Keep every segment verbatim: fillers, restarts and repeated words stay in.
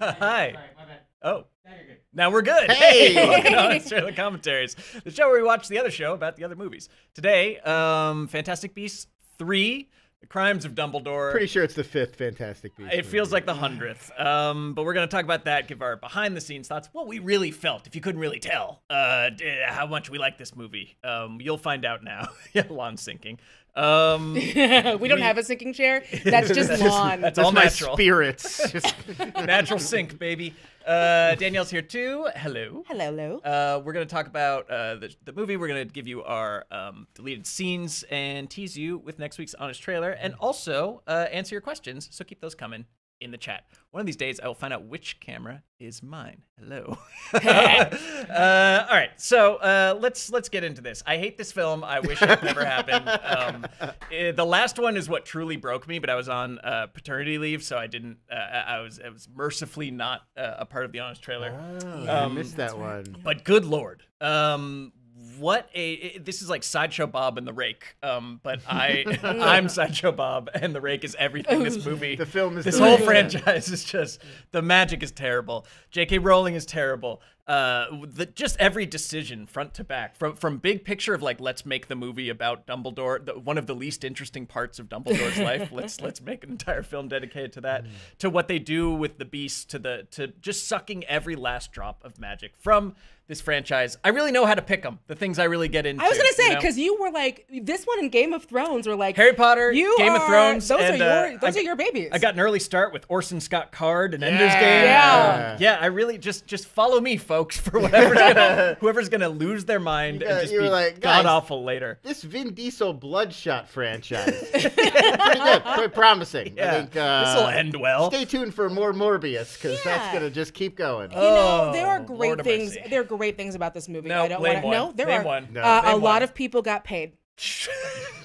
Hi. Sorry, my bad. Oh. Now you're good. Now we're good. Hey! Hey. On, it's the commentaries, the show where we watch the other show about the other movies. Today, um, Fantastic Beasts three, The Crimes of Dumbledore. Pretty sure it's the fifth Fantastic Beasts. It movie. Feels like the hundredth. Um, but we're going to talk about that, give our behind-the-scenes thoughts, what we really felt, if you couldn't really tell, uh, how much we like this movie. Um, you'll find out now. Yeah, lawn sinking. Um, we don't we, have a sinking chair. That's just that's lawn. Just, that's, that's all my natural. Spirits. Just natural sink, baby. Uh, Danielle's here too. Hello. Hello, hello. Uh, we're gonna talk about uh, the, the movie. We're gonna give you our um, deleted scenes and tease you with next week's honest trailer, and also uh, answer your questions. So keep those coming in the chat. One of these days, I will find out which camera is mine. Hello. uh, all right, so uh, let's let's get into this. I hate this film. I wish it never happened. Um, it, the last one is what truly broke me, but I was on uh, paternity leave, so I didn't. Uh, I was I was mercifully not uh, a part of the honest trailer. Oh, um, I missed that one. But good lord. Um, What a it, this is like Sideshow Bob and the Rake, um, but I I'm Sideshow Bob and the Rake is everything. This movie, the film is this whole rake. Franchise is just the magic is terrible. J K. Rowling is terrible. Uh, the, just every decision, front to back, from from big picture of like let's make the movie about Dumbledore, the, one of the least interesting parts of Dumbledore's life. Let's let's make an entire film dedicated to that. Mm. To what they do with the Beast, to the to just sucking every last drop of magic from this franchise. I really know how to pick them. The things I really get into. I was gonna say because you, know? you were like this one and Game of Thrones were like Harry Potter, you Game are, of Thrones. Those and, are your uh, those I, are your babies. I got an early start with Orson Scott Card and yeah. Ender's Game. Yeah, yeah. I really just just follow me. Folks, for whatever's gonna, whoever's gonna lose their mind you and just be like, god awful later. This Vin Diesel Bloodshot franchise, pretty good, pretty promising. Yeah. I think uh, this will end well. Stay tuned for more Morbius because yeah. that's gonna just keep going. You oh, know, there are great Lord things. There are great things about this movie. No, I don't want to. No, there name are one. No, uh, a one. lot of people got paid.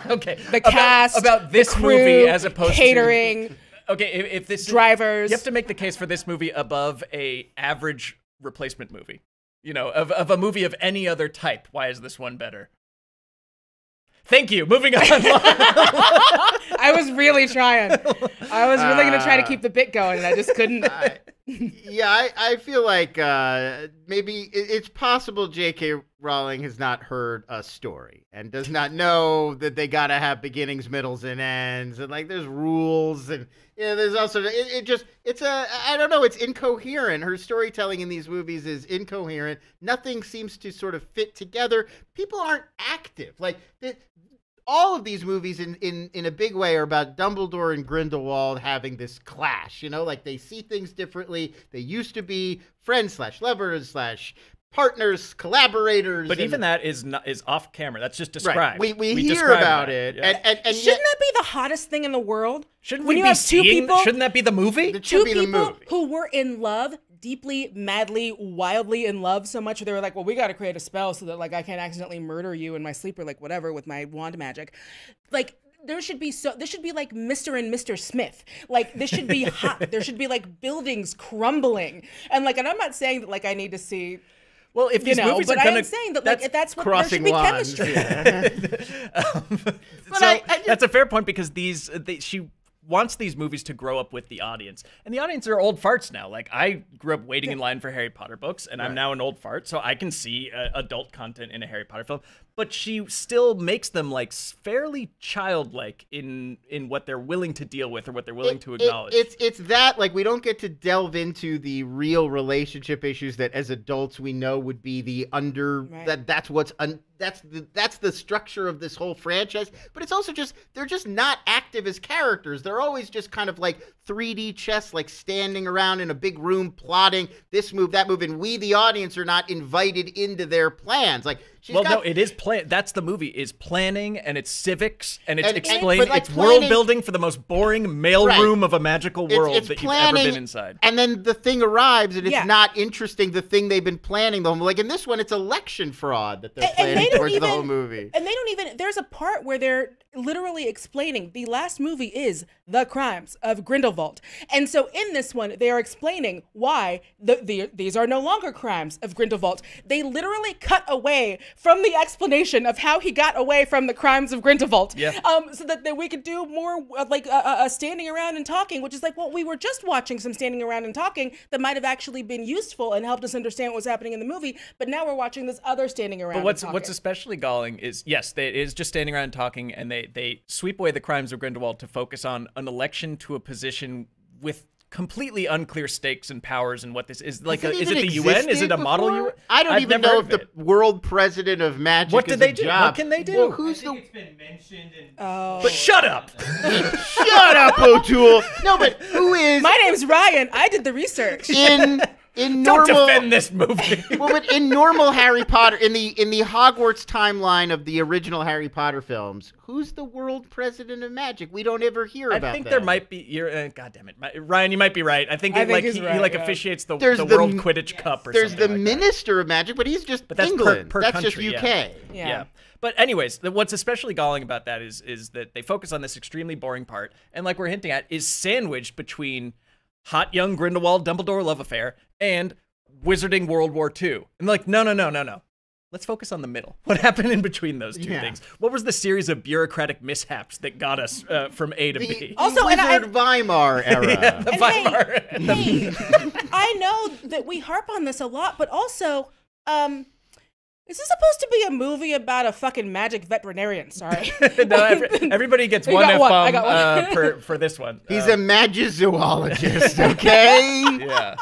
Okay, the about, cast about this the crew, movie as opposed catering, to catering. Okay, if, if this drivers, you have to make the case for this movie above a average. Replacement movie, you know, of, of a movie of any other type. Why is this one better? Thank you. Moving on. I was really trying. I was really uh, going to try to keep the bit going, and I just couldn't. I, yeah, I, I feel like uh, maybe it, it's possible J K. Rowling has not heard a story and does not know that they got to have beginnings, middles, and ends. And, like, there's rules. And, you know, there's also it, it just it's a I don't know. It's incoherent. Her storytelling in these movies is incoherent. Nothing seems to sort of fit together. People aren't active like it, all of these movies in, in, in a big way are about Dumbledore and Grindelwald having this clash, you know, like they see things differently. They used to be friends slash lovers slash partners, collaborators. But even that is not, is off camera. That's just described. Right. We, we, we hear about it. it. Yeah. And, and, and Shouldn't yet, that be the hottest thing in the world? Shouldn't when we you be have seeing, two people? Shouldn't that be the movie? It two be people the movie. Who were in love deeply, madly, wildly in love so much they were like, well, we got to create a spell so that like I can't accidentally murder you in my sleep or like whatever with my wand magic. Like there should be so this should be like Mister and Mister Smith. Like this should be hot. There should be like buildings crumbling. And like and I'm not saying that like I need to see Well, if these you know, movies but are gonna, I'm saying that like that's, that's what crossing there should be lines. Chemistry. Yeah. um, so I, I just, that's a fair point because these they, she wants these movies to grow up with the audience, and the audience are old farts now. Like I grew up waiting in line for Harry Potter books, and right. I'm now an old fart, so I can see uh, adult content in a Harry Potter film. But she still makes them like fairly childlike in in what they're willing to deal with or what they're willing it, to acknowledge. It, it's it's that like we don't get to delve into the real relationship issues that as adults we know would be the under right. that that's what's un, that's the, that's the structure of this whole franchise. But it's also just they're just not active as characters. They're always just kind of like three D chess, like standing around in a big room plotting this move, that move, and we the audience are not invited into their plans. Like she's well, got, no, it is. Plan that's the movie is planning and it's civics and it's and, explained and, like, it's planning, world building for the most boring mail right. room of a magical world it's, it's that planning, you've ever been inside. And then the thing arrives and it's yeah. not interesting the thing they've been planning the whole like in this one it's election fraud that they're and, planning and they towards even, the whole movie. And they don't even there's a part where they're literally explaining the last movie is The Crimes of Grindelwald. And so in this one they are explaining why the, the these are no longer crimes of Grindelwald. They literally cut away from the explanation of how he got away from the crimes of Grindelwald. Yeah. Um, so that, that we could do more uh, like uh, uh, standing around and talking, which is like, well, we were just watching some standing around and talking that might have actually been useful and helped us understand what was happening in the movie, but now we're watching this other standing around. But what's and what's especially galling is, yes, they, it is just standing around and talking, and they, they sweep away the crimes of Grindelwald to focus on an election to a position with completely unclear stakes and powers and what this is like. A, is it the U N? Is it a model U N? I don't I've even know if the world president of magic. What did they do? Job. What can they do? Well, who's I think the? It's been mentioned. In oh. But shut up! Shut up, O'Toole. No, but who is? My name's Ryan. I did the research. In in normal. Don't defend this movie. Well, but in normal Harry Potter, in the in the Hogwarts timeline of the original Harry Potter films, who's the world president of magic? We don't ever hear about that. I think there might be. You're, uh, God damn it, Ryan. You might be right. I think, I it, think like, he's he, right, he like yeah. officiates the, the, the World Quidditch yes. Cup or there's something. There's the like minister that. of magic, but he's just but that's England. Per, per that's country, just U K. Yeah. Yeah. yeah. But anyways, what's especially galling about that is is that they focus on this extremely boring part, and like we're hinting at, is sandwiched between hot young Grindelwald Dumbledore love affair and wizarding World War Two. And like, no, no, no, no, no. Let's focus on the middle. What happened in between those two yeah. things? What was the series of bureaucratic mishaps that got us uh, from A to the, B? Also, the and I, Weimar era. Yeah, the and Weimar. Hey, the... hey, I know that we harp on this a lot, but also, um, is this supposed to be a movie about a fucking magic veterinarian? Sorry. No, every, everybody gets one F-bomb uh, for, for this one. He's uh, a magizoologist, okay? Yeah.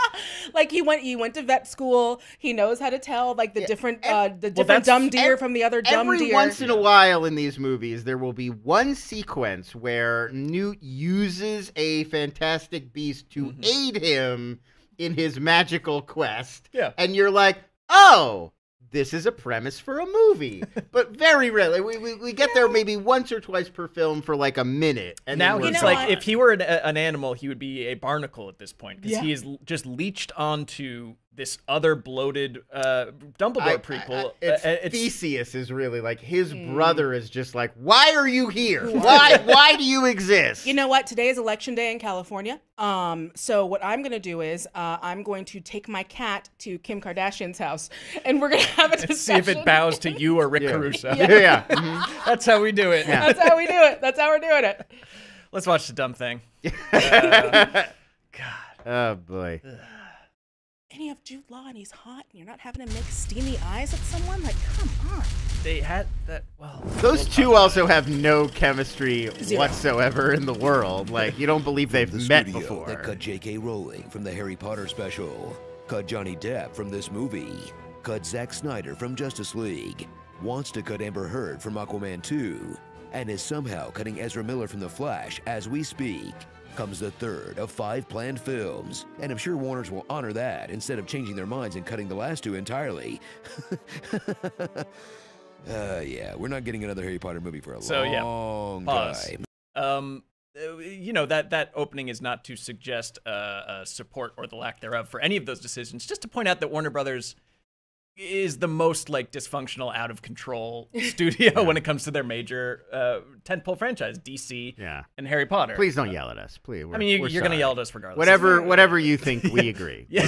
Like he went he went to vet school. He knows how to tell like the yeah. different uh, the well, different dumb deer from the other dumb deer. Every once in a while in these movies, there will be one sequence where Newt uses a fantastic beast to mm-hmm. aid him in his magical quest. Yeah. And you're like, oh, this is a premise for a movie, but very rarely. We, we, we get there maybe once or twice per film for like a minute. And now he's like, on. if he were an, an animal, he would be a barnacle at this point because yeah. he is just leached onto this other bloated uh, Dumbledore I, prequel. I, I, it's, uh, it's, Theseus is really like, his mm. brother is just like, why are you here? Why Why do you exist? You know what? Today is election day in California. Um, so what I'm going to do is uh, I'm going to take my cat to Kim Kardashian's house, and we're going to have a discussion. See if it bows to you or Rick yeah. Caruso. Yeah, yeah. yeah. Mm-hmm. That's how we do it. Yeah. That's how we do it. That's how we're doing it. Let's watch the dumb thing. Uh, God. Oh, boy. Ugh. And you have Jude Law, and he's hot, and you're not having to make steamy eyes at someone? Like, come on. They had that, well... Those two also have no chemistry Zero. whatsoever in the world. Like, you don't believe they've the met before. That cut J K Rowling from the Harry Potter special, cut Johnny Depp from this movie, cut Zack Snyder from Justice League, wants to cut Amber Heard from Aquaman two, and is somehow cutting Ezra Miller from The Flash as we speak. Comes the third of five planned films, and I'm sure Warners will honor that instead of changing their minds and cutting the last two entirely. uh, yeah, we're not getting another Harry Potter movie for a so, long yeah. Pause. time. Um, you know, that, that opening is not to suggest uh, uh, support or the lack thereof for any of those decisions, just to point out that Warner Brothers is the most like dysfunctional, out of control studio yeah. when it comes to their major uh, tentpole franchise, D C yeah. and Harry Potter. Please don't uh, yell at us, please. We're, I mean, you, we're you're going to yell at us regardless. Whatever, whatever you think, we agree. The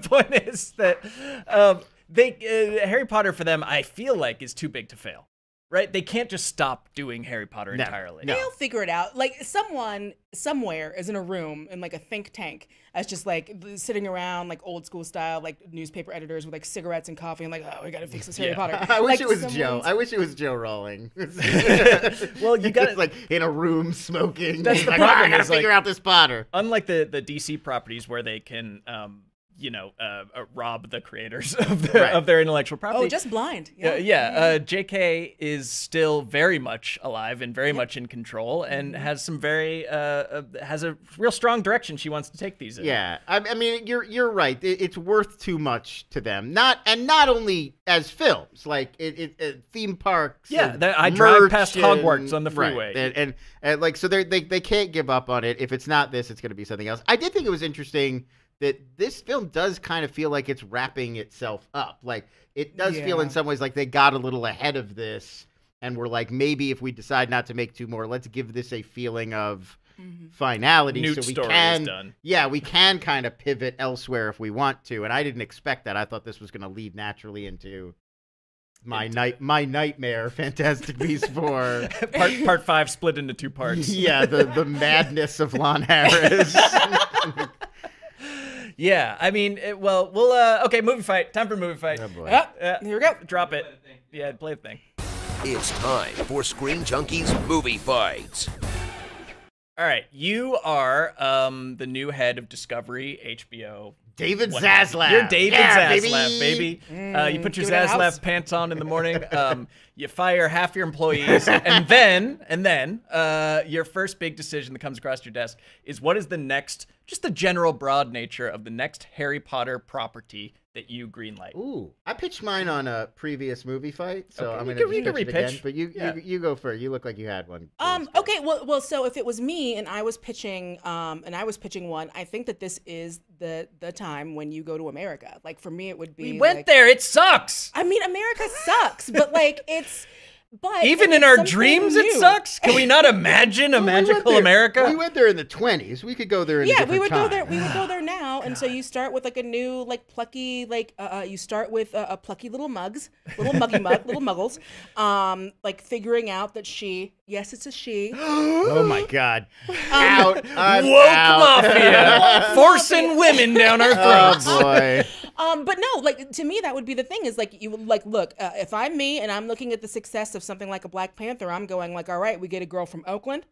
point is that um, they uh, Harry Potter for them, I feel like, is too big to fail. Right? They can't just stop doing Harry Potter no, entirely. No. They'll figure it out. Like, someone somewhere is in a room in, like, a think tank as just, like, sitting around, like, old school style, like, newspaper editors with, like, cigarettes and coffee and, like, oh, we gotta fix this Harry yeah. Potter. I like, wish it was someone's... Joe. I wish it was Joe Rowling. Well, you gotta... It's, like, in a room smoking. That's the like, problem. Oh, I gotta is, figure like, out this Potter. Unlike the, the D C properties where they can... Um, you know, uh, uh, rob the creators of their, right. of their intellectual property. Oh, just blind. Yeah, uh, yeah. Uh, J K is still very much alive and very yeah. much in control, and has some very uh, uh, has a real strong direction she wants to take these in. Yeah, I, I mean, you're you're right. It, it's worth too much to them. Not and not only as films, like it, it, it theme parks. Yeah, and that, I drive past and, Hogwarts on the freeway, right. and, and, and like so they they can't give up on it. If it's not this, it's going to be something else. I did think it was interesting that this film does kind of feel like it's wrapping itself up. Like, it does yeah. feel in some ways like they got a little ahead of this and were like, maybe if we decide not to make two more, let's give this a feeling of, mm-hmm. finality. Newt's so we story can, is done. Yeah, we can kind of pivot elsewhere if we want to. And I didn't expect that. I thought this was going to lead naturally into my into night, my nightmare, Fantastic Beasts four, part part five, split into two parts. Yeah, the the madness of Lon Harris. Yeah, I mean, it, well, we'll uh, okay. Movie fight, time for movie fight. Oh boy. Ah, uh, here we go. Drop it. Yeah, play the thing. It's time for Screen Junkies Movie Fights. All right, you are um, the new head of Discovery, H B O. David what? Zaslav. You're David yeah, Zaslav, baby. baby. Mm, uh, you put your Zaslav pants on in the morning. Um, you fire half your employees, and then, and then, uh, your first big decision that comes across your desk is what is the next, just the general broad nature of the next Harry Potter property that you greenlight. Ooh, I pitched mine on a previous movie fight, so okay, I'm going to pitch re-pitch. it again. But you, yeah. you, you go first. You look like you had one. Um, okay, well, well, so if it was me and I was pitching, um, and I was pitching one, I think that this is the the time when you go to America. Like for me, it would be. We went like, there. It sucks. I mean, America sucks, but like it's. But even in our dreams, new. it sucks. Can we not imagine a well, magical we there, America? We went there in the twenties. We could go there in yeah, a different we would time. go there. We would go there now. And so you start with like a new, like plucky, like uh, you start with a, a plucky little mugs, little muggy mug, little muggles, um, like figuring out that she, yes, it's a she. Oh my God! Um, out, I'm woke out. mafia, forcing women down our throats. Oh boy. Um, but no, like to me, that would be the thing. Is like you like look. Uh, if I'm me and I'm looking at the success of Of something like a Black Panther, I'm going like, all right, we get a girl from Oakland.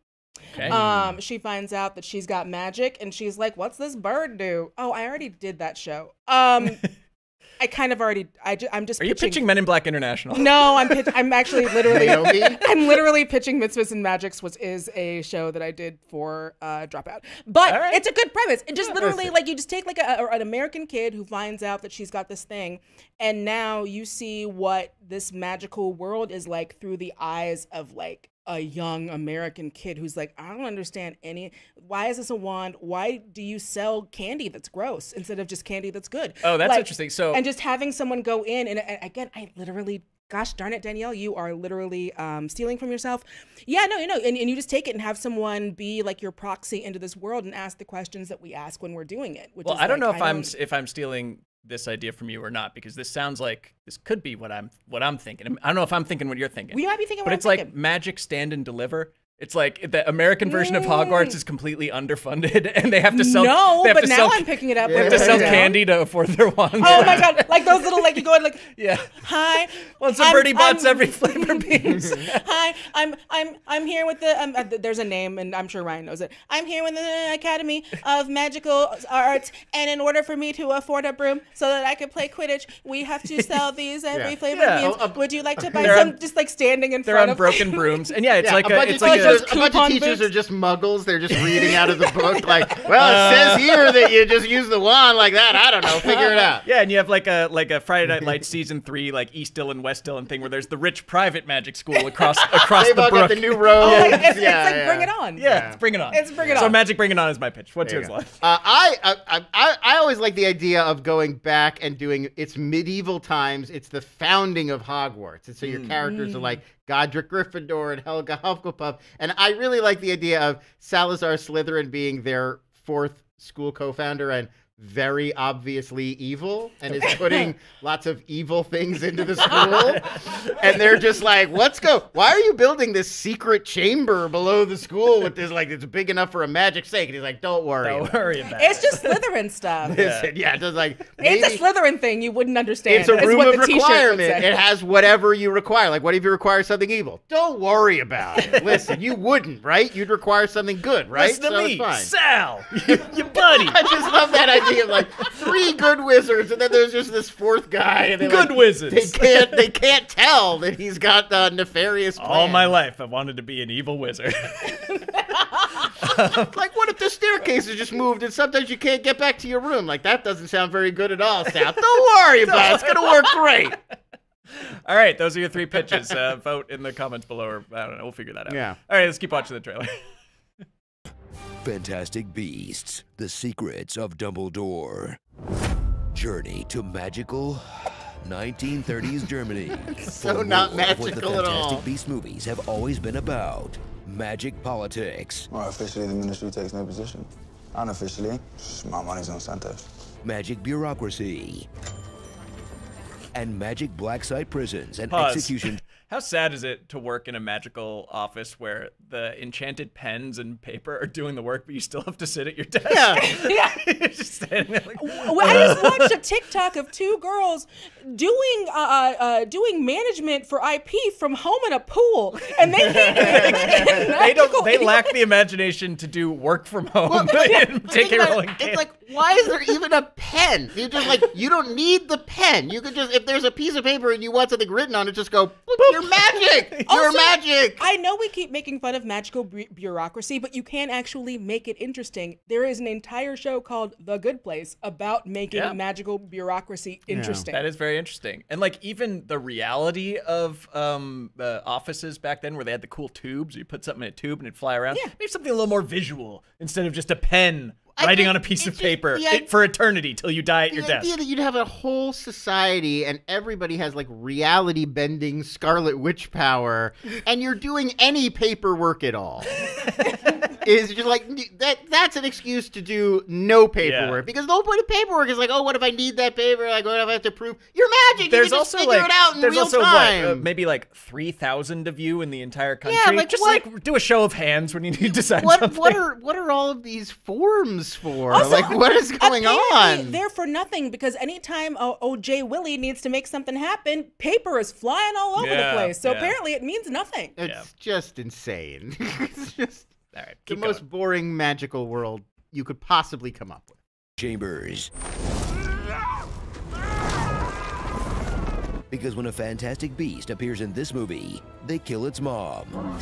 Okay. Um, she finds out that she's got magic, and she's like, "What's this bird do?" Oh, I already did that show. Um, I kind of already. I ju I'm just. Are pitching. you pitching Men in Black International? No, I'm. Pitch I'm actually literally. I'm literally pitching Mitzvahs and Magics, which is a show that I did for uh, Dropout. But right. it's a good premise. It just yeah, literally like you just take like a, an American kid who finds out that she's got this thing, and now you see what this magical world is like through the eyes of like a young American kid who's like, I don't understand any, why is this a wand? Why do you sell candy that's gross instead of just candy that's good? Oh, that's like, interesting. So, and just having someone go in and, and again, I literally, gosh darn it, Danielle, you are literally um, stealing from yourself. Yeah, no, you know, and, and you just take it and have someone be like your proxy into this world and ask the questions that we ask when we're doing it. Which well, is I like, don't know if I'm, if I'm stealing this idea from you or not, because this sounds like this could be what I'm what I'm thinking. I don't know if I'm thinking what you're thinking. We might be thinking what I'm thinking. But it's like magic stand and deliver. It's like the American version mm. of Hogwarts is completely underfunded, and they have to sell. No, they have but to now sell, I'm picking it up. They have to sell candy to afford their wands. Oh my God! Like those little, like you go in, like yeah. Hi. Well, it's a Birdie Bots every flavor beans. Hi, I'm I'm I'm here with the. Um, uh, there's a name, and I'm sure Ryan knows it. I'm here with the Academy of Magical Arts, and in order for me to afford a broom so that I can play Quidditch, we have to sell these every yeah. flavor yeah. beans. Oh, uh, Would you like to buy some? On, just like standing in front of. They're unbroken brooms, and yeah, it's yeah, like a, it's like. A, A bunch of teachers books. are just muggles. They're just reading out of the book. Like, well, it uh, says here that you just use the wand like that. I don't know. Figure it out. Yeah, and you have like a like a Friday Night Lights season three like East Dillon, West Dillon thing where there's the rich private magic school across across They've the all brook. Got the new road. Oh, yeah, it's, yeah, it's like yeah. Bring It On. Yeah, yeah, it's Bring It On. It's Bring It On. So magic Bring It On is my pitch. What's there yours, Lon? Uh, I, I I I always like the idea of going back and doing it's medieval times. It's the founding of Hogwarts, and so your mm. characters are like Godric Gryffindor and Helga Hufflepuff. And I really like the idea of Salazar Slytherin being their fourth school co-founder and very obviously evil and is putting lots of evil things into the school. And they're just like, let's go. Why are you building this secret chamber below the school with this, like, it's big enough for a magic sake? And he's like, don't worry. Don't worry about it. It's just Slytherin stuff. Listen, yeah, just like, maybe, it's a Slytherin thing you wouldn't understand. It's a room it's of requirement. It has whatever you require. Like, what if you require something evil? Don't worry about it. Listen, you wouldn't, right? You'd require something good, right? Listen so to me, fine. Sal, your buddy. I just love that idea. Of like three good wizards, and then there's just this fourth guy. And good like, wizards. They can't. They can't tell that he's got the nefarious plan. All my life, I wanted to be an evil wizard. Like, what if the staircase has just moved, and sometimes you can't get back to your room? Like, that doesn't sound very good at all, Sal. Don't worry about it. It's gonna work great. All right, those are your three pitches. Uh, vote in the comments below, or I don't know. We'll figure that out. Yeah. All right, let's keep watching the trailer. Fantastic Beasts, The Secrets of Dumbledore. Journey to magical nineteen thirties Germany. So not magical at all. What the Fantastic Beasts movies have always been about. magic politics. Well, officially, the ministry takes no position. Unofficially, my money's on Santos. Magic bureaucracy. And magic black site prisons and Pause. execution. How sad is it to work in a magical office where the enchanted pens and paper are doing the work, but you still have to sit at your desk? Yeah, yeah. You're just standing there like, well, I just watched a TikTok of two girls doing uh, uh, doing management for I P from home in a pool, and they can't. they don't. They lack the imagination to do work from home. Well, J K. Rowling. It's like, why is there even a pen? You just like you don't need the pen. You could just, if there's a piece of paper and you want something written on it, just go. Boop. You're magic! You're also magic! I know we keep making fun of magical bu bureaucracy, but you can actually make it interesting. There is an entire show called The Good Place about making yeah. magical bureaucracy interesting. Yeah. That is very interesting. And like even the reality of um, uh, offices back then where they had the cool tubes, you put something in a tube and it'd fly around. Yeah. Maybe something a little more visual instead of just a pen. Writing on a piece of just, paper yeah, it, for eternity till you die at your desk. The idea that you'd have a whole society and everybody has like reality bending Scarlet Witch power and you're doing any paperwork at all. Is just like that that's an excuse to do no paperwork. Yeah. Because the whole point of paperwork is like, oh, what if I need that paper? Like, what if I have to prove you're magic? There's you can also just figure like, it out in there's real also time. What, uh, maybe like three thousand of you in the entire country. Yeah, like just what, like do a show of hands when you need to decide what, something. What are what are all of these forms for? Also, like what is going on? They're for nothing because anytime uh, O J Willie needs to make something happen, paper is flying all over yeah, the place. So yeah. apparently it means nothing. It's yeah. just insane. It's just All right, the most going. boring magical world you could possibly come up with. Chambers. Because when a fantastic beast appears in this movie, they kill its mom.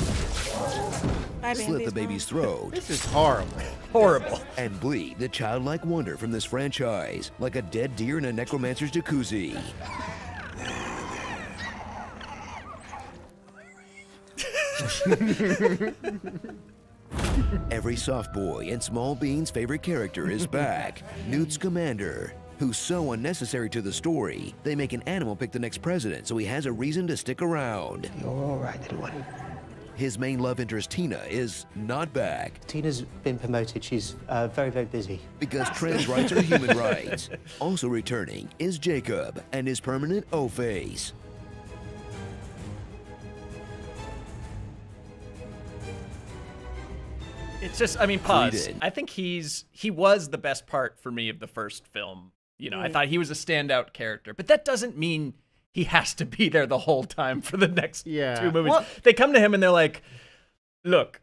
I slit the baby's throat. This is horrible. Horrible. And bleed the childlike wonder from this franchise, like a dead deer in a necromancer's jacuzzi. Every soft boy and small bean's favorite character is back. Newt Scamander, who's so unnecessary to the story, they make an animal pick the next president so he has a reason to stick around. You're all right, little one. His main love interest, Tina, is not back. Tina's been promoted. She's uh, very, very busy. Because trans rights are human rights. Also returning is Jacob and his permanent O-face. It's just, I mean, pause. I think he's, he was the best part for me of the first film. You know, mm. I thought he was a standout character, but that doesn't mean he has to be there the whole time for the next yeah. two movies. Well, they come to him and they're like, look,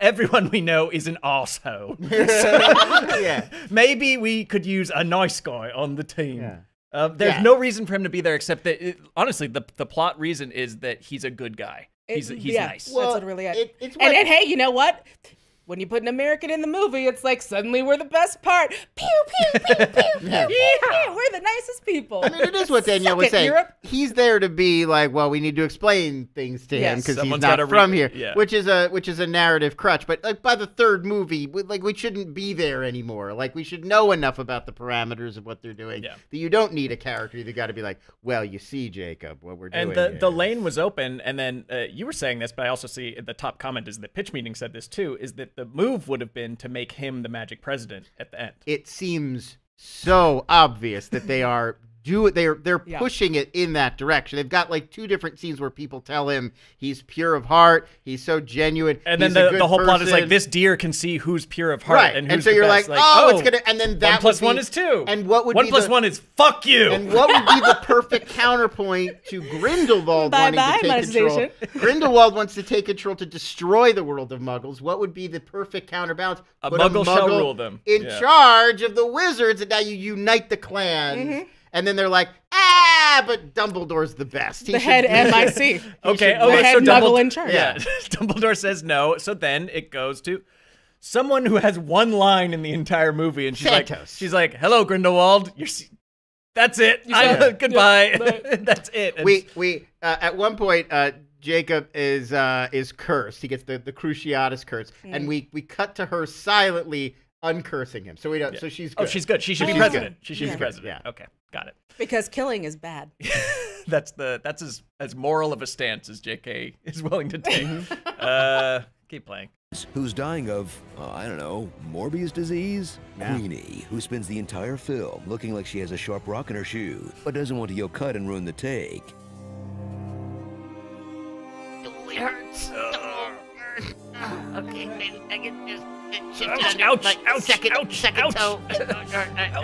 everyone we know is an arsehole. So yeah. Maybe we could use a nice guy on the team. Yeah. Uh, there's yeah. no reason for him to be there except that, it, honestly, the, the plot reason is that he's a good guy. It, he's he's yeah. nice. Well, that's literally it. it it's what, and, and hey, you know what? When you put an American in the movie, it's like suddenly we're the best part. Pew, pew, pew, pew, pew, yeah. pew, pew. We're the nicest people. I mean, it is what Danielle was saying. Europe. He's there to be like, well, we need to explain things to yes. him because he's not from here, yeah. which is a which is a narrative crutch. But like by the third movie, we, like we shouldn't be there anymore. Like we should know enough about the parameters of what they're doing yeah. that you don't need a character. They got to be like, well, you see, Jacob, what we're doing. And the here. the lane was open. And then uh, you were saying this, but I also see the top comment is the pitch meeting said this too. Is that the move would have been to make him the magic president at the end. It seems so obvious that they are do they're they're yeah. pushing it in that direction. They've got like two different scenes where people tell him he's pure of heart, he's so genuine. And then the, the whole person. plot is like this deer can see who's pure of heart right. and who's and so you're like, like, oh, it's gonna and then that one plus be, one is two. And what would one be plus the, one is fuck you. And what would be the perfect counterpoint to Grindelwald bye wanting bye, to take control? Grindelwald wants to take control to destroy the world of muggles. What would be the perfect counterbalance? A muggle, a muggle shall rule them. In yeah. charge of the wizards, and now you unite the clans. Mm-hmm. And then they're like, ah, but Dumbledore's the best. He the head M I C. Okay, oh, the head muggle in charge. Yeah, Dumbledore says no. So then it goes to someone who has one line in the entire movie, and she's Santos. like, she's like, "Hello, Grindelwald. You're, that's it. I, goodbye. Yeah, that's it." And we we uh, at one point. Uh, Jacob is uh, is cursed. He gets the the Cruciatus curse, mm. and we we cut to her silently. Uncursing him, so we don't. Yeah. So she's good. Oh, she's good. She should oh, be president. Good. She should yeah. be president. Yeah. Okay, got it. Because killing is bad. that's the that's as as moral of a stance as J K is willing to take. uh, Keep playing. Who's dying of, uh, I don't know, Morbius disease? Yeah. Queenie, who spends the entire film looking like she has a sharp rock in her shoe, but doesn't want to yell cut and ruin the take. It hurts. Uh, okay, I can just... Ouch, ouch, like, ouch, second, ouch, second ouch. Toe.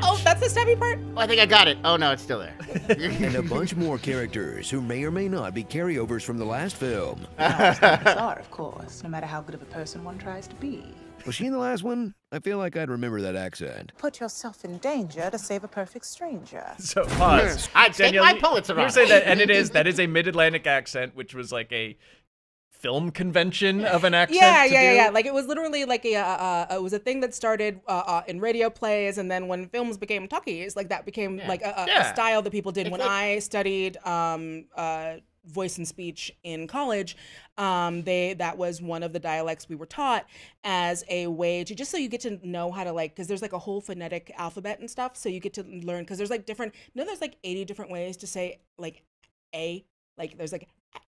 Oh, that's the stabby part? Oh, I think I got it. Oh, no, it's still there. And a bunch more characters who may or may not be carryovers from the last film. Bizarre, of course, no matter how good of a person one tries to be. Was she in the last one? I feel like I'd remember that accent. Put yourself in danger to save a perfect stranger. So, pause. I'd take my Pulitzer on. Say that, and it is, that is a mid-Atlantic accent, which was like a... film convention of an accent. Yeah, yeah, yeah, yeah. Like it was literally like a, uh, uh, it was a thing that started uh, uh, in radio plays, and then when films became talkies, like that became yeah. like a, a, yeah. a style that people did. It's when like I studied um, uh, voice and speech in college, um, they that was one of the dialects we were taught as a way to just so you get to know how to like, because there's like a whole phonetic alphabet and stuff, so you get to learn because there's like different. You know, there's like eighty different ways to say like a like there's like.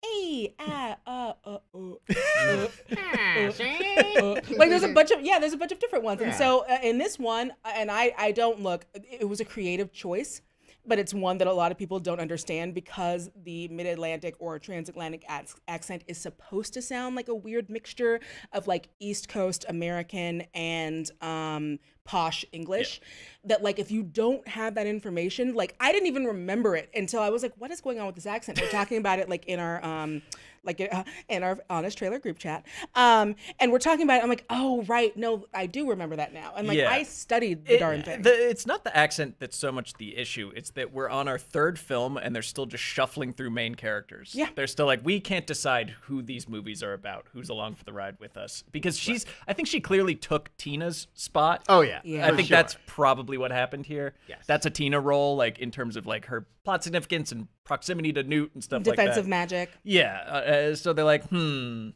Hey, ah, uh, uh, oh. uh, uh, uh. Like there's a bunch of yeah, there's a bunch of different ones, yeah. And so uh, in this one, and I I don't look. It was a creative choice, but it's one that a lot of people don't understand because the mid-Atlantic or transatlantic accent is supposed to sound like a weird mixture of like East Coast American and um, posh English. Yeah. That like if you don't have that information, like I didn't even remember it until I was like, what is going on with this accent? We're talking about it like in our um, like uh, in our Honest Trailer group chat, um, and we're talking about it. I'm like, oh right, no, I do remember that now. And like yeah. I studied the it, darn thing. The, it's not the accent that's so much the issue. It's that we're on our third film and they're still just shuffling through main characters. Yeah, they're still like, we can't decide who these movies are about, who's along for the ride with us, because she's. Right. I think she clearly took Tina's spot. Oh yeah. Yeah. I think sure. that's probably what happened here. Yes. That's a Tina role, like in terms of like her plot significance and proximity to Newt and stuff Defensive like that. Defensive magic. Yeah. Uh, uh, so they're like, hmm,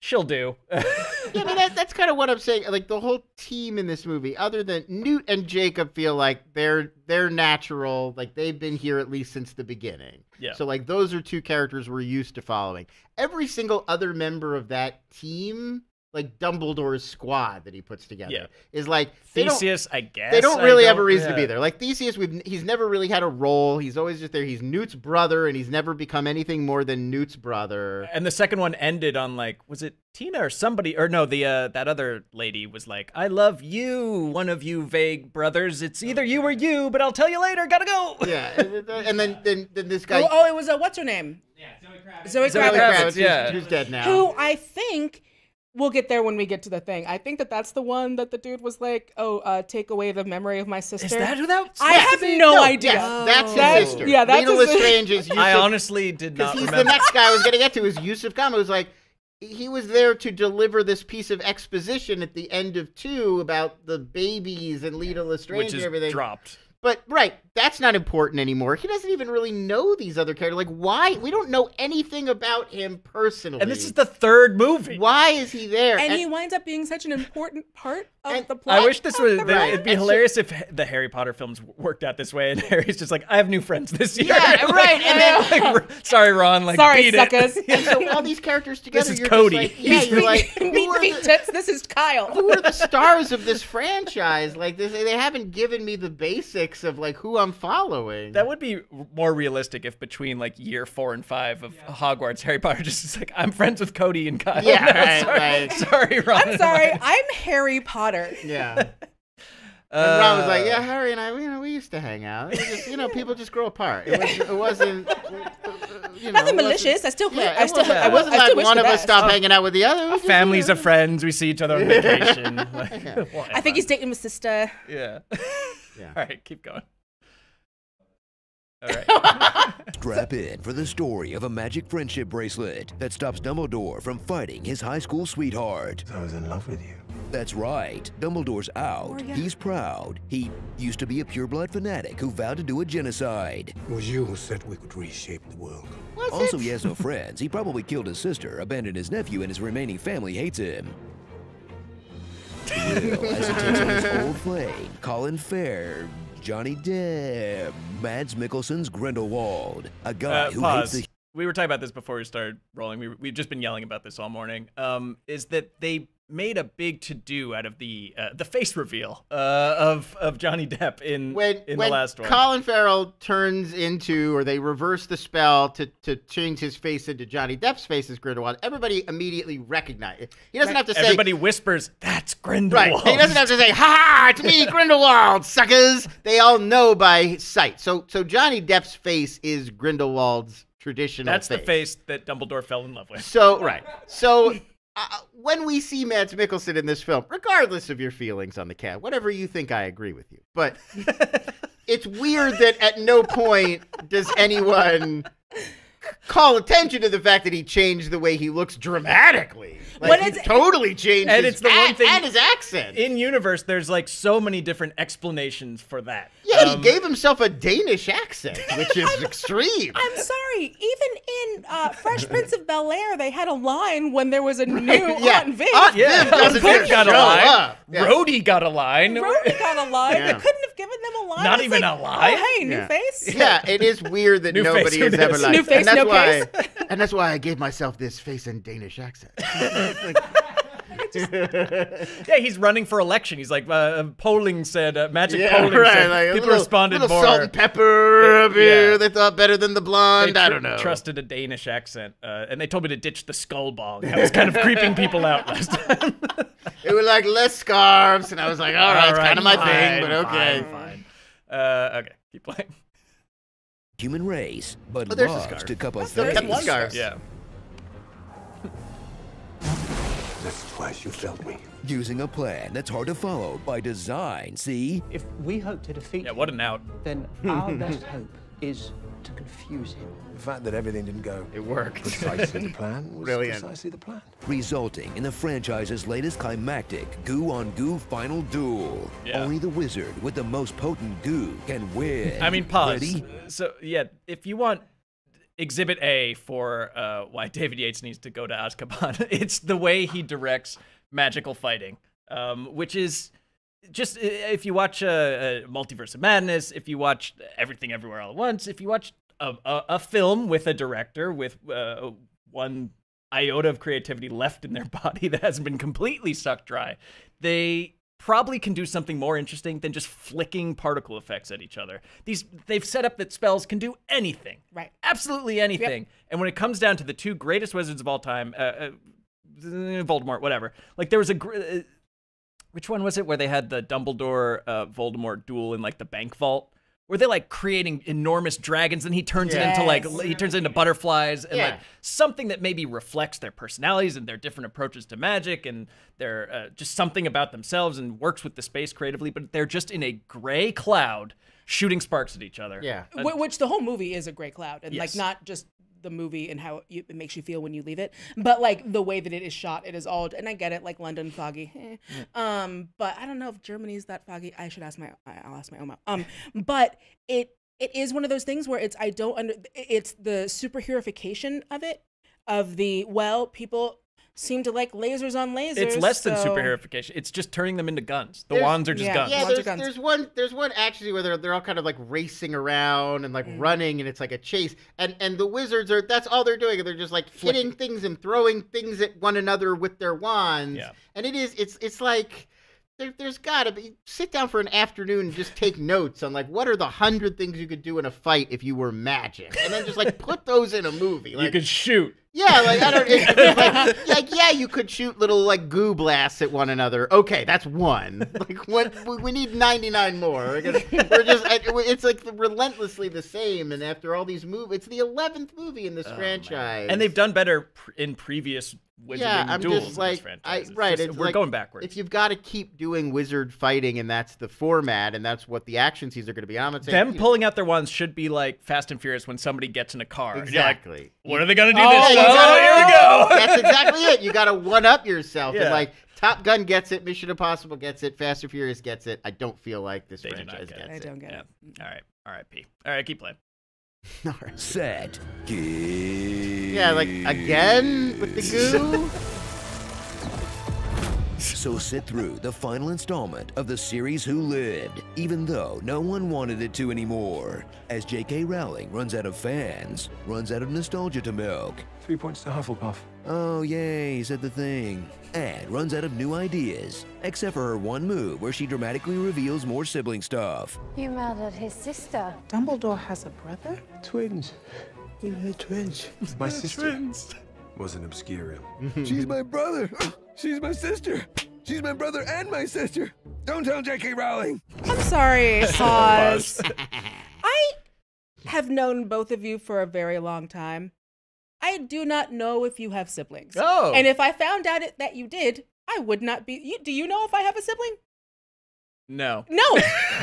she'll do. Yeah, but that, that's kind of what I'm saying. Like the whole team in this movie, other than Newt and Jacob, feel like they're they're natural. Like they've been here at least since the beginning. Yeah. So like those are two characters we're used to following. Every single other member of that team. Like Dumbledore's squad that he puts together yeah. is like Theseus. I guess they don't really don't, have a reason yeah. to be there. Like Theseus, we've he's never really had a role. He's always just there. He's Newt's brother, and he's never become anything more than Newt's brother. And the second one ended on like, was it Tina or somebody? Or no, the uh, that other lady was like, "I love you, one of you vague brothers. It's either you or you, but I'll tell you later. Gotta go." Yeah, and then then, then this guy. Oh, oh, it was a what's her name? Yeah, Zoe Kravitz. Zoe Kravitz. Zoe Kravitz who's, yeah, who's dead now? Who I think. We'll get there when we get to the thing. I think that that's the one that the dude was like, "Oh, uh, take away the memory of my sister." Is that who that was? I have no, no idea. Yes, oh. That's his that's, sister. Yeah, that's Lena Lestrange is Yusuf, I honestly did not remember. Because the next guy I was going to get to is Yusuf Kama, who's like, he was there to deliver this piece of exposition at the end of two about the babies and Lena Lestrange Which is and everything. Dropped. But, right, that's not important anymore. He doesn't even really know these other characters. Like, why? We don't know anything about him personally. And this is the third movie. Why is he there? And, and he winds up being such an important part of the plot. I wish this was, right. it'd be and hilarious she, if the Harry Potter films worked out this way and Harry's just like, I have new friends this year. Yeah, like, right. And then, like, sorry, Ron, like, sorry, beat suckers. It. And so all these characters together, this is you're Cody. Just like, yeah, you're like, who are the, this is Kyle. Who are the stars of this franchise? Like, this, they haven't given me the basics of like who I'm following. That would be more realistic if between like year four and five of yeah. Hogwarts, Harry Potter just is like, I'm friends with Cody and Kyle. Yeah, no, right, sorry, right. sorry, Ron. I'm sorry, I'm Harry Potter. Yeah. And Ron was like, yeah, Harry and I, you know, we used to hang out. Just, you know, people just grow apart. It, was, it wasn't, you know, nothing malicious. I still, yeah, I still, I wasn't like one of us stopped hanging out with the other. Our families just, you know. Are friends. We see each other on vacation. Like, yeah. I think he's dating my sister. Yeah. Yeah. All right, keep going. All right. Strap in for the story of a magic friendship bracelet that stops Dumbledore from fighting his high school sweetheart. I was in love with you. That's right. Dumbledore's out. He's proud. He used to be a pureblood fanatic who vowed to do a genocide. It was you who said we could reshape the world. Was also, it? He has no friends. He probably killed his sister, abandoned his nephew, and his remaining family hates him. Will as it takes on his old flame, Colin Fair, Johnny Depp, Mads Mikkelsen's Grindelwald, a guy uh, who pause. hates the we were talking about this before we started rolling. We, we've just been yelling about this all morning. Um, is that they made a big to do out of the uh, the face reveal uh, of of Johnny Depp in when, in when the last one. Colin Farrell turns into, or they reverse the spell to to change his face into Johnny Depp's face as Grindelwald. Everybody immediately recognizes. He doesn't right. have to say. Everybody whispers, "That's Grindelwald." Right. He doesn't have to say, "Ha! It's me, Grindelwald, suckers." They all know by sight. So so Johnny Depp's face is Grindelwald's traditional That's face. The face that Dumbledore fell in love with. So, right. So, uh, when we see Mads Mikkelsen in this film, regardless of your feelings on the cat, whatever you think, I agree with you. But it's weird that at no point does anyone call attention to the fact that he changed the way he looks dramatically. Like, he totally changed and his, it's the one thing, and his accent. In universe, there's like so many different explanations for that. Yeah, um, he gave himself a Danish accent, which is I'm, extreme. I'm sorry. Even in uh, Fresh Prince of Bel-Air, they had a line when there was a new right, yeah. Aunt Viv. Aunt yeah. Viv doesn't Aunt Viv got show a line. Up. Yeah. Rhodey got a line. Rhodey got a line. Yeah. They couldn't have given them a line. Not it's even like, a line. Oh, hey, new yeah. face. Yeah, it is weird that nobody has ever liked new face. And that's no why, case. And that's why I gave myself this face and Danish accent. Yeah, he's running for election. He's like, uh, polling said, uh, magic yeah, polling right, said. Like people little, responded little more. Salt and pepper up here. Yeah. They thought better than the blonde. They I don't know. Trusted a Danish accent, uh, and they told me to ditch the skull ball. I was kind of creeping people out last time. They were like less scarves, and I was like, all right, all right it's kind of my fine, thing, but okay, fine. fine. Uh, okay, keep playing. Human race, but oh, there's a to couple of things. Yeah. That's twice you failed me. Using a plan that's hard to follow by design, see? If we hope to defeat yeah, what an out. Then our best hope is to confuse him. The fact that everything didn't go... It worked. Precisely the plan was Brilliant. precisely the plan. Resulting in the franchise's latest climactic goo-on-goo final duel. Yeah. Only the wizard with the most potent goo can win. I mean, pause. Ready? So, yeah, if you want... Exhibit A for uh, why David Yates needs to go to Azkaban. It's the way he directs magical fighting, um, which is just, if you watch uh, uh, Multiverse of Madness, if you watch Everything Everywhere All at Once, if you watch a, a, a film with a director with uh, one iota of creativity left in their body that hasn't been completely sucked dry, they probably can do something more interesting than just flicking particle effects at each other. These they've set up that spells can do anything, right? Absolutely anything. Yep. And when it comes down to the two greatest wizards of all time, uh, uh, Voldemort, whatever. Like there was a, uh, which one was it where they had the Dumbledore uh, Voldemort duel in like the bank vault? Were they like creating enormous dragons and he turns yes. it into like, he turns it into butterflies and yeah. like something that maybe reflects their personalities and their different approaches to magic and their uh, just something about themselves and works with the space creatively, but they're just in a gray cloud shooting sparks at each other. Yeah. Uh, Which the whole movie is a gray cloud and yes. like not just the movie and how it makes you feel when you leave it, but like the way that it is shot, it is all, and I get it, like London foggy. Eh. Yeah. Um, but I don't know if Germany's that foggy. I should ask my, I'll ask my own mom. Um, but it it is one of those things where it's I don't under it's the superheroification of it, of the well people seem to like lasers on lasers. It's less so. than superheroification. It's just turning them into guns. The there's, wands are just yeah, guns. Yeah, there's, guns. there's one there's one actually where they're they're all kind of like racing around and like mm. running and it's like a chase. And and the wizards are that's all they're doing. They're just like Flicking. hitting things and throwing things at one another with their wands. Yeah. And it is it's it's like There, there's gotta be, sit down for an afternoon and just take notes on like, what are the hundred things you could do in a fight if you were magic? And then just like put those in a movie. Like, you could shoot. Yeah, like, I don't, it, it, like, like, yeah, you could shoot little like goo blasts at one another. Okay, that's one. Like what, we need ninety-nine more. We're just, it's like relentlessly the same. And after all these movies, it's the eleventh movie in this oh, franchise. Man. And they've done better in previous Wizarding yeah, I'm just like, I, right. Just, it's we're like, going backwards. If you've got to keep doing wizard fighting and that's the format and that's what the action scenes are going to be, I'm going to say them pulling know. out their wands should be like Fast and Furious when somebody gets in a car. Exactly. Like, what are they going to do oh, this? Yeah, oh, gotta, here we go. That's exactly it. You got to one up yourself. Yeah. And like Top Gun gets it, Mission Impossible gets it, Fast and Furious gets it. I don't feel like this they franchise get gets it. I don't get yeah. it. All right. R I P. All right. Keep playing. Set. Yeah, like again with the goo. So sit through the final installment of the series Who Lived, even though no one wanted it to anymore, as J K. Rowling runs out of fans, runs out of nostalgia to milk. Three points to Hufflepuff. Oh, yay, he said the thing. And runs out of new ideas, except for her one move where she dramatically reveals more sibling stuff. You murdered his sister. Dumbledore has a brother? Twins. You had twins. My sister twins. was an obscura. She's my brother. She's my sister. She's my brother and my sister. Don't tell J K. Rowling. I'm sorry, Oz. I have known both of you for a very long time. I do not know if you have siblings. Oh. And if I found out it, that you did, I would not be. You, do you know if I have a sibling? No. No.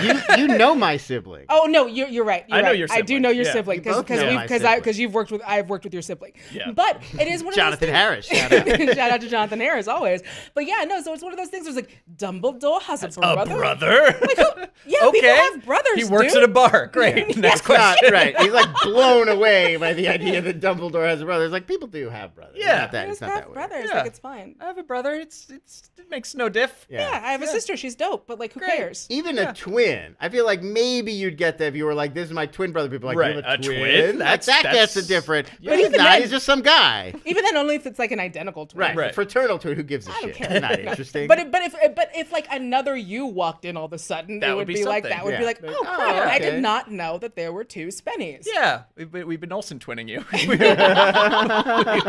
you you know my sibling. Oh no, you're you're right. You're I right. know your sibling. I do know your yeah. sibling because because I because you've worked with I've worked with your sibling. Yeah. But it is one of Jonathan those Harris. Shout out. Shout out to Jonathan Harris always. But yeah, no. So it's one of those things. Where it's like Dumbledore has That's a brother. A brother. Like, who, yeah, okay. People have brothers. He works dude. at a bar. Great. Yeah. That's not right. He's like blown away by the idea that Dumbledore has a brother. It's like people do have brothers. Yeah. Not that, it's not that brothers. Yeah. Like it's fine. I have a brother. It's it's it makes no diff. Yeah. yeah I have yeah. a sister. She's dope. But like who cares? Even yeah. a twin. I feel like maybe you'd get that if you were like, this is my twin brother. People are like, right. you have a, a twin? twin? That's, like, that that's... gets a different. Yeah. But he's not. Then, he's just some guy. Even then, only if it's like an identical twin. Right. right. Fraternal twin. Who gives a I shit? It's not interesting. But, but, if, but if like another you walked in all of a sudden, that it would, would be, be like, that would yeah. be like, oh, crap. Oh, okay. I did not know that there were two Spennies. Yeah. We've been, we've been Olsen twinning you.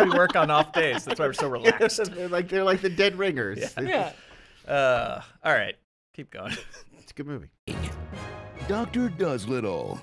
we work on off days. That's why we're so relaxed. they're, like, they're like the dead ringers. Yeah. yeah. Just... Uh, all right. Keep going. It's a good movie. Doctor Doolittle,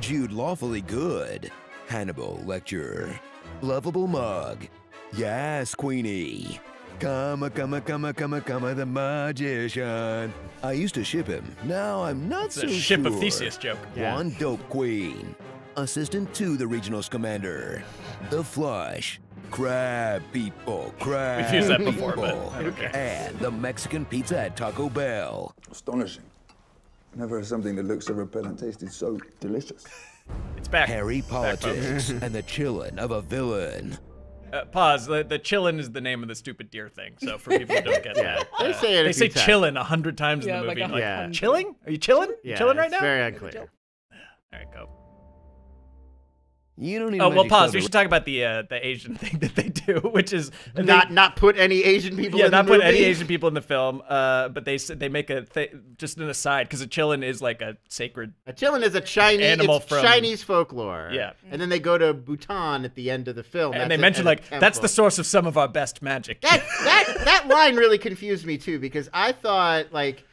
Jude Lawfully Good, Hannibal Lecter, Lovable Mug, Yes Queenie, Kama Kama Kama Kama Kama the Magician. I used to ship him. Now I'm not it's so a ship sure. of Theseus joke. Yeah. One Dope Queen, assistant to the Regional Scamander, The Flush. Crab people, crab We've used that before, people. But okay. And the Mexican pizza at Taco Bell. Astonishing. Never has something that looks so repellent tasted so delicious. It's back. Harry Politics back, and the Chillin' of a Villain. Uh, pause. The, the chillin' is the name of the stupid deer thing. So for people who don't get yeah, that, they uh, say, it they say chillin' a hundred times yeah, in the movie. Like like, yeah. Chilling? Are you chillin'? Yeah, chillin' right now? It's very unclear. All right, go. You don't even oh well, pause. We should talk about the uh, the Asian thing that they do, which is not they, not put any Asian people. Yeah, in not the put movie. any Asian people in the film. Uh, but they they make a th just an aside because a chillin is like a sacred. A chillin is a Chinese animal it's from Chinese folklore. Yeah, and then they go to Bhutan at the end of the film, and that's they mention like temple. that's the source of some of our best magic. That that that line really confused me too because I thought like.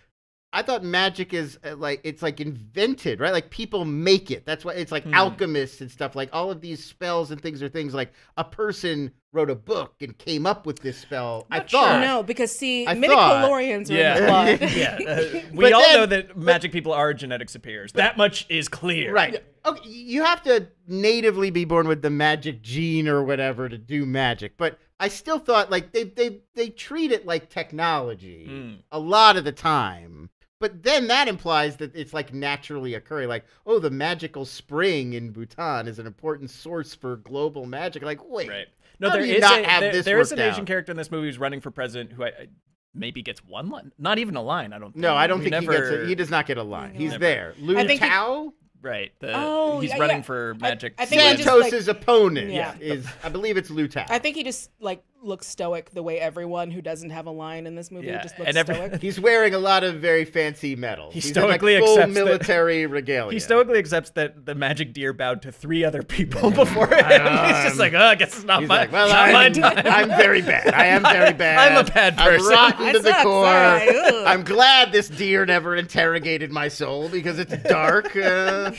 I thought magic is uh, like, it's like invented, right? Like people make it. That's why it's like mm. alchemists and stuff. Like all of these spells and things are things like a person wrote a book and came up with this spell. Not I thought. Sure. No, because see, midichlorians were yeah. in the plot. yeah. Uh, we but all then, know that magic but, people are genetic superiors. But, that much is clear. Right. Yeah. Okay, you have to natively be born with the magic gene or whatever to do magic, but I still thought like they, they, they treat it like technology mm. a lot of the time. But then that implies that it's like naturally occurring, like, oh, the magical spring in Bhutan is an important source for global magic. Like, wait, right. no, how there do you is not a, have there, this there is an out? Asian character in this movie who's running for president who I, I maybe gets one line, not even a line. I don't. Think. No, I don't we think never, he gets. A, he does not get a line. He's never. there. Liu I think Tao. He, right. The, oh, he's yeah, running yeah. for magic. I, I think Santos's like, opponent yeah. is, I believe, it's Liu Tao. I think he just like. looks stoic the way everyone who doesn't have a line in this movie yeah. just looks and every, stoic. He's wearing a lot of very fancy metal. He He's stoically in like full accepts military that, regalia. He stoically accepts that the magic deer bowed to three other people before him. Um, He's just like, oh, I guess it's not, my, like, well, not I'm, my time. I'm very bad. I am very bad. I'm a bad person. I'm rotten to I the suck, core. Sorry. I'm glad this deer never interrogated my soul because it's dark. Uh...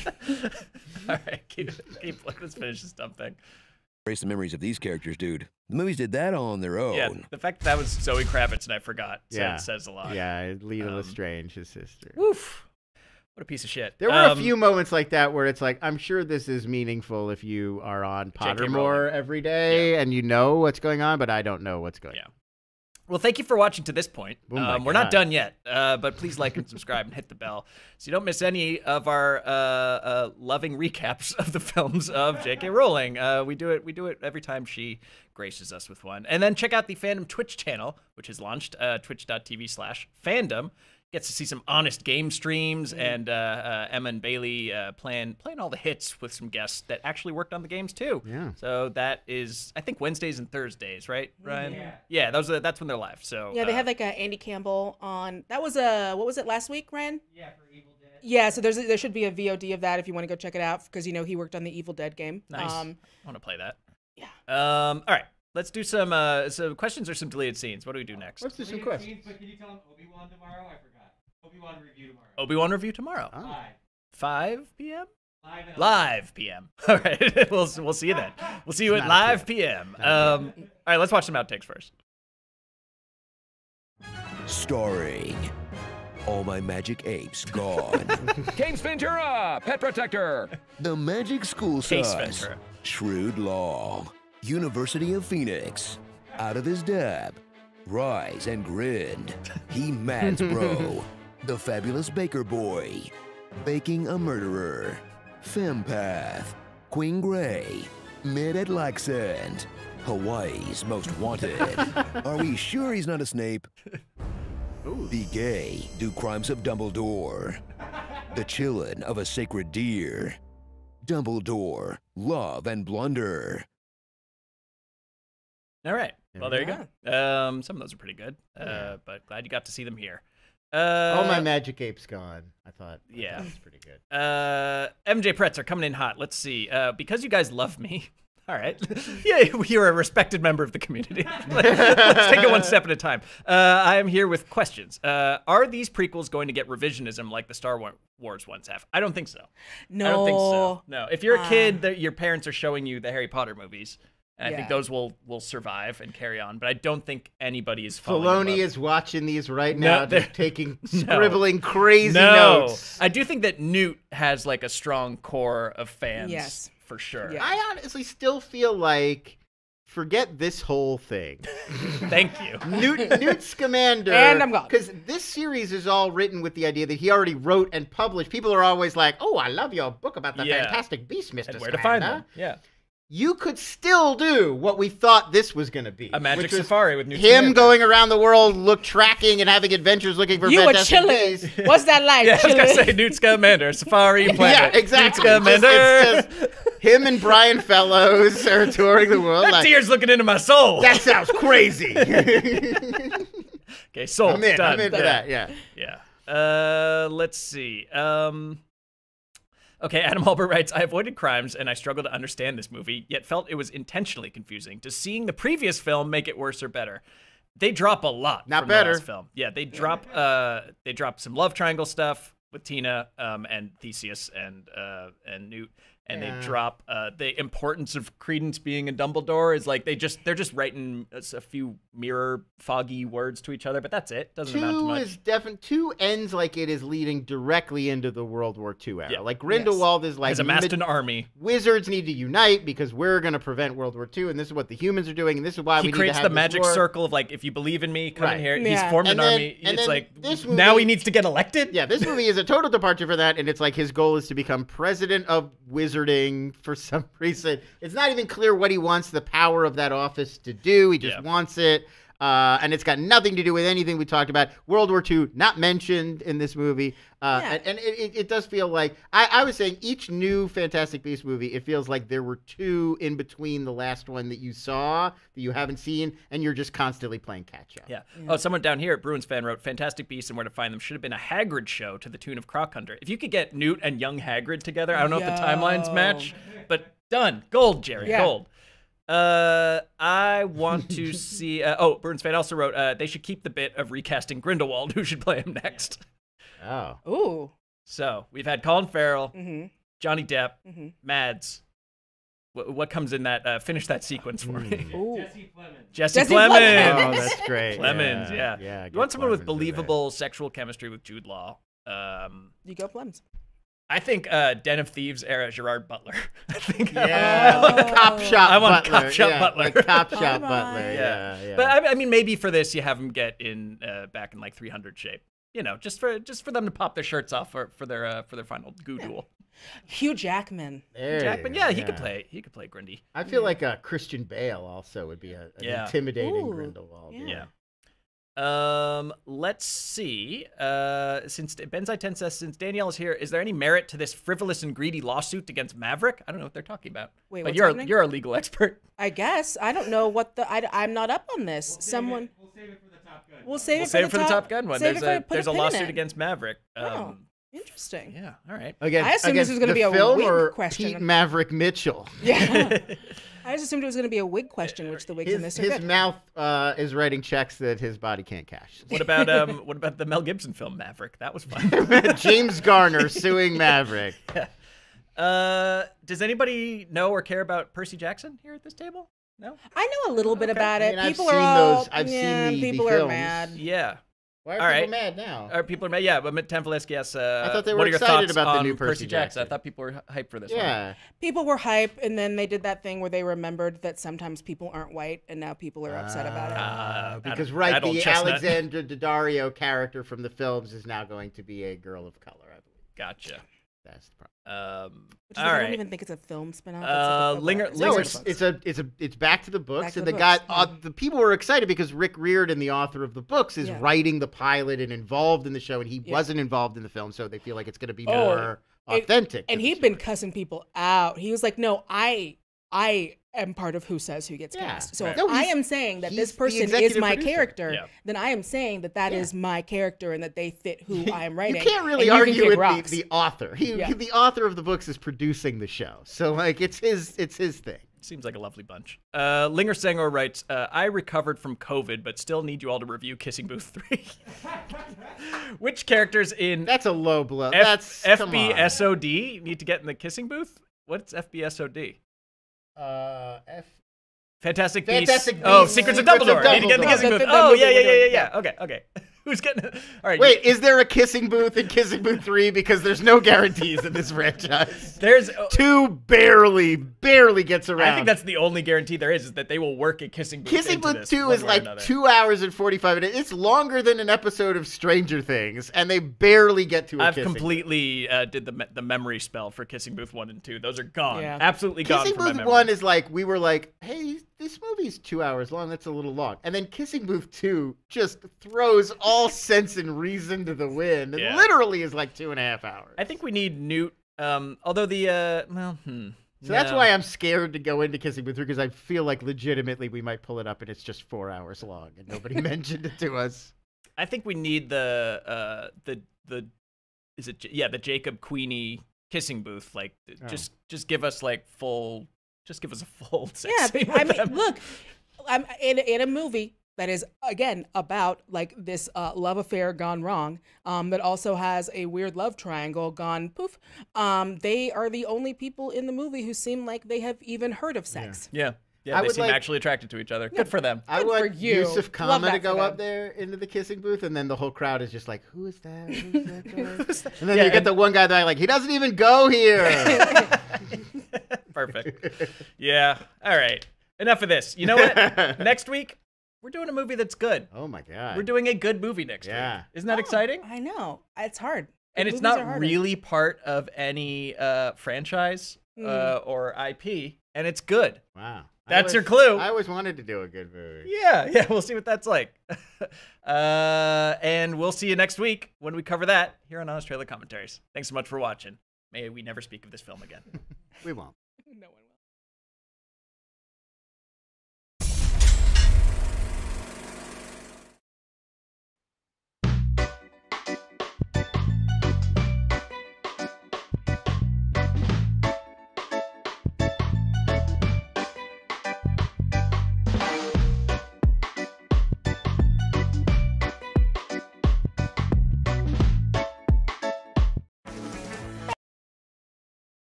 All right, keep, keep, let's finish this dumb thing. Erase the memories of these characters, dude. The movies did that all on their own. Yeah, the fact that, that was Zoe Kravitz and I forgot, so yeah. it says a lot. Yeah, Lena um, Lestrange, his sister. Woof. What a piece of shit. There um, were a few moments like that where it's like, I'm sure this is meaningful if you are on Pottermore every day yeah. and you know what's going on, but I don't know what's going yeah. on. Well, thank you for watching to this point. Oh um, we're not done yet, uh, but please like and subscribe and hit the bell so you don't miss any of our uh, uh, loving recaps of the films of J K. Rowling. Uh, we do it. We do it every time she graces us with one. And then check out the Fandom Twitch channel, which is launched uh, twitch dot T V slash fandom. Gets to see some honest game streams and uh, uh, Emma and Bailey uh, playing playing all the hits with some guests that actually worked on the games too. Yeah. So that is, I think, Wednesdays and Thursdays, right, Ryan? Yeah. Yeah, those are, that's when they're live. So yeah, they uh, had like a Andy Campbell on. That was a what was it last week, Ryan? Yeah, for Evil Dead. Yeah, so there's a, there should be a V O D of that if you want to go check it out because you know he worked on the Evil Dead game. Nice. Um, I want to play that. Yeah. Um. All right. Let's do some uh, some questions or some deleted scenes. What do we do next? Let's do some questions. Scenes, but can you tell him Obi-Wan tomorrow? I forgot. Obi-Wan review tomorrow. Obi-Wan review tomorrow. Oh. five P M Live, live P M All right. we'll, we'll see you then. We'll see you at live P M Um, all right. Let's watch some outtakes first. Starring all my magic apes gone. Case Ventura, pet protector. The magic school sauce. Case Ventura. Shrewd Law. University of Phoenix. Out of his dab. Rise and grind. He Mads Bro. The Fabulous Baker Boy. Baking a Murderer. Fempath. Queen Gray. Mid Atlaxant. Hawaii's Most Wanted. Are we sure he's not a Snape? Ooh. Be gay. Do Crimes of Dumbledore. The Chillin' of a Sacred Deer. Dumbledore. Love and Blunder. All right. Well, there you go. Um, some of those are pretty good, uh, but glad you got to see them here. Uh, All my magic apes gone. I thought. Yeah, that was pretty good. Uh, M J Pretzer coming in hot. Let's see. Uh, because you guys love me. All right. Yeah, you're a respected member of the community. Let's take it one step at a time. Uh, I am here with questions. Uh, are these prequels going to get revisionism like the Star Wars ones have? I don't think so. No. I don't think so. No. If you're a kid, uh, your parents are showing you the Harry Potter movies. And yeah. I think those will will survive and carry on, but I don't think anybody is following. Filoni is watching these right now, no, just taking scribbling no. crazy no. notes. I do think that Newt has like a strong core of fans, yes, for sure. Yeah. I honestly still feel like forget this whole thing. Thank you, Newt, Newt Scamander, and I'm gone because this series is all written with the idea that he already wrote and published. People are always like, "Oh, I love your book about the yeah. Fantastic Beasts, Mister Scamander." And where to find them? Yeah. You could still do what we thought this was going to be. A magic safari with Newt Scamander. Him going around the world, look tracking and having adventures looking for fantastic things. What's that like? Yeah, I was going to say Newt Scamander, safari planet. Yeah, exactly. Newt Scamander. It's just, it's just him and Brian Fellows are touring the world. That like, tear's looking into my soul. That sounds crazy. Okay, soul. I'm in. Done. I'm in for that. Yeah. Yeah. Uh, let's see. Um... Okay, Adam Albert writes, I avoided crimes and I struggled to understand this movie, yet felt it was intentionally confusing. Does seeing the previous film make it worse or better? They drop a lot Not from better. the last film. Yeah, they drop uh, they drop some love triangle stuff with Tina um, and Theseus and uh, and Newt. And yeah. they drop uh, the importance of Credence being in Dumbledore is like they just they're just writing a few mirror foggy words to each other, but that's it. Doesn't two amount to much. Is definitely two ends like it is leading directly into the World War Two era. Yeah. Like Grindelwald yes. is like has amassed an army. Wizards need to unite because we're going to prevent World War Two, and this is what the humans are doing, and this is why he we need to have this war. He creates the magic circle of like if you believe in me, come right. in here. Yeah. He's formed and an then, army. And it's like this movie, now he needs to get elected. Yeah, this movie is a total departure for that, and it's like his goal is to become president of wizards. For some reason, it's not even clear what he wants the power of that office to do. He just yeah. wants it, uh, and it's got nothing to do with anything we talked about. World War Two not mentioned in this movie, uh, yeah. and, and it, it does feel like I, I was saying each new Fantastic Beasts movie, it feels like there were two in between the last one that you saw that you haven't seen, and you're just constantly playing catch up. Yeah. yeah. Oh, someone down here at Bruins Fan wrote, "Fantastic Beasts and Where to Find Them should have been a Hagrid show to the tune of Crockhunter. If you could get Newt and young Hagrid together, I don't know Yo. if the timelines match, but done. Gold, Jerry. Yeah. Gold." Uh, I want to see. Uh, oh, Burns Fan also wrote, uh, they should keep the bit of recasting Grindelwald. Who should play him next? Oh. Ooh. So we've had Colin Farrell, mm-hmm. Johnny Depp, mm-hmm. Mads. W what comes in that? Uh, finish that sequence for me. Ooh. Jesse Plemons. Jesse, Jesse Plemons. Oh, that's great. Plemons, yeah. yeah. yeah you want someone Plemons with believable sexual chemistry with Jude Law. Um, you go Plemons. I think uh, Den of Thieves era Gerard Butler. I think yeah, I like cop shop. I want Butler, cop shop yeah, Butler. Like cop shop Bye -bye. Butler. Yeah, yeah. But I, I mean, maybe for this, you have them get in uh, back in like three hundred shape. You know, just for just for them to pop their shirts off for for their uh, for their final goo duel. Hugh Jackman. There Jackman, yeah, yeah, he could play. He could play Grindy. I feel yeah. like uh, Christian Bale also would be a, an yeah. intimidating Ooh, Grindelwald. Yeah. yeah. Um, let's see. Uh, since Benzai Ten says, since Danielle is here, is there any merit to this frivolous and greedy lawsuit against Maverick? I don't know what they're talking about. Wait, but you're a, you're a legal expert. I guess I don't know what the I, I'm not up on this. We'll Someone. Save we'll save it for the Top Gun. We'll save we'll it, save for, it the top, for the Top Gun one. There's a, a there's a lawsuit in. against Maverick. Um, oh, interesting. Yeah. All right. Again, I assumed this was going to be a wig question. Pete Maverick Mitchell. Yeah. I just assumed it was going to be a wig question, which the wigs his, in this are His good. mouth uh, is writing checks that his body can't cash. What about um? What about the Mel Gibson film Maverick? That was fun. James Garner suing Maverick. Yeah. Uh, does anybody know or care about Percy Jackson here at this table? No. I know a little okay. bit about it. I mean, people I've are seen all. Those, I've yeah, seen the, people the films. are mad. Yeah. Why are all people right. mad now? Are people mad? Yeah, but Tanfileschi asks, uh, I thought they were what are your excited about the new Percy, Percy Jackson? Jackson? I thought people were hyped for this yeah. one. People were hyped, and then they did that thing where they remembered that sometimes people aren't white, and now people are upset uh, about it. Uh, because, that, right, the chestnut. Alexander Daddario character from the films is now going to be a girl of color, I believe. Gotcha. That's the problem. Um, Which all I don't right. even think it's a film spinoff. Uh, Linger, Linger, no, it's, it's a, it's a, it's back to the books, back and the, the guy, uh, the people were excited because Rick Riordan, the author of the books, is yeah. writing the pilot and involved in the show, and he yeah. wasn't involved in the film, so they feel like it's going to be oh, more it, authentic. And he'd been cussing people out. He was like, "No, I, I." am part of who says who gets yeah, cast. So right. if no, I am saying that this person is my producer. character, yeah. then I am saying that that yeah. is my character and that they fit who I am writing. You can't really argue can with the, the author. He, yeah. The author of the books is producing the show. So like it's his, it's his thing. Seems like a lovely bunch. Uh, Linger Sengor writes, uh, I recovered from COVID, but still need you all to review Kissing Booth three. Which characters in... That's a low blow. F That's F B S O D need to get in the Kissing Booth? What's F B S O D? Uh, F Fantastic Beasts. Fantastic Beasts. Oh, Secrets of Dumbledore. Dumbledore. I need to get the kissing booth. Oh, yeah, yeah, yeah, yeah, yeah. Okay, okay. Who's getting it? All right. Wait, is there a kissing booth in Kissing Booth three? Because there's no guarantees in this franchise. There's uh, two barely, barely gets around. I think that's the only guarantee there is, is that they will work at Kissing Booth. Kissing Booth two is like two hours and forty-five minutes. It's longer than an episode of Stranger Things, and they barely get to a I've kissing completely uh, did the me the memory spell for Kissing Booth one and two. Those are gone. Yeah. Absolutely gone. Kissing Booth one is like we were like, hey, this movie's two hours long. That's a little long. And then Kissing Booth two just throws all. all sense and reason to the wind. It yeah. literally is like two and a half hours. I think we need Newt. Um, although the, uh, well, hmm. So no. that's why I'm scared to go into Kissing Booth three, because I feel like legitimately we might pull it up and it's just four hours long and nobody mentioned it to us. I think we need the, uh, the, the, is it, yeah, the Jacob Queenie Kissing Booth. Like, oh. just, just give us like full, just give us a full sex yeah, scene with I mean, them. Look, I'm in, in a movie. That is, again, about like this uh, love affair gone wrong um, that also has a weird love triangle gone poof. Um, they are the only people in the movie who seem like they have even heard of sex. Yeah. Yeah. Yeah, I they seem like, actually attracted to each other. Yeah, good for them. I good want for you. Yusuf Kama to go up there into the kissing booth, and then the whole crowd is just like, "Who is that? Who's that guy?" And then yeah, you get the one guy that like, he doesn't even go here. Perfect. Yeah. All right. Enough of this. You know what? Next week. We're doing a movie that's good. Oh, my God. We're doing a good movie next yeah. week. Isn't that oh, exciting? I know. It's hard. And it's not really part of any uh, franchise mm. uh, or I P, and it's good. Wow. That's always, your clue. I always wanted to do a good movie. Yeah, yeah. We'll see what that's like. uh, and we'll see you next week when we cover that here on Honest Trailer Commentaries. Thanks so much for watching. May we never speak of this film again. We won't. No one.